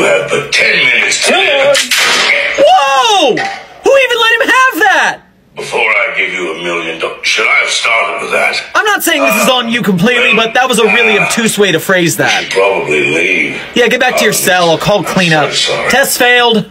You have but 10 minutes to live. Whoa! Who even let him have that? Before I give you $1 million, should I have started with that? I'm not saying this is on you completely, but that was a really obtuse way to phrase that. You should probably leave. Yeah, get back to your cell. I'll call cleanup. Test failed.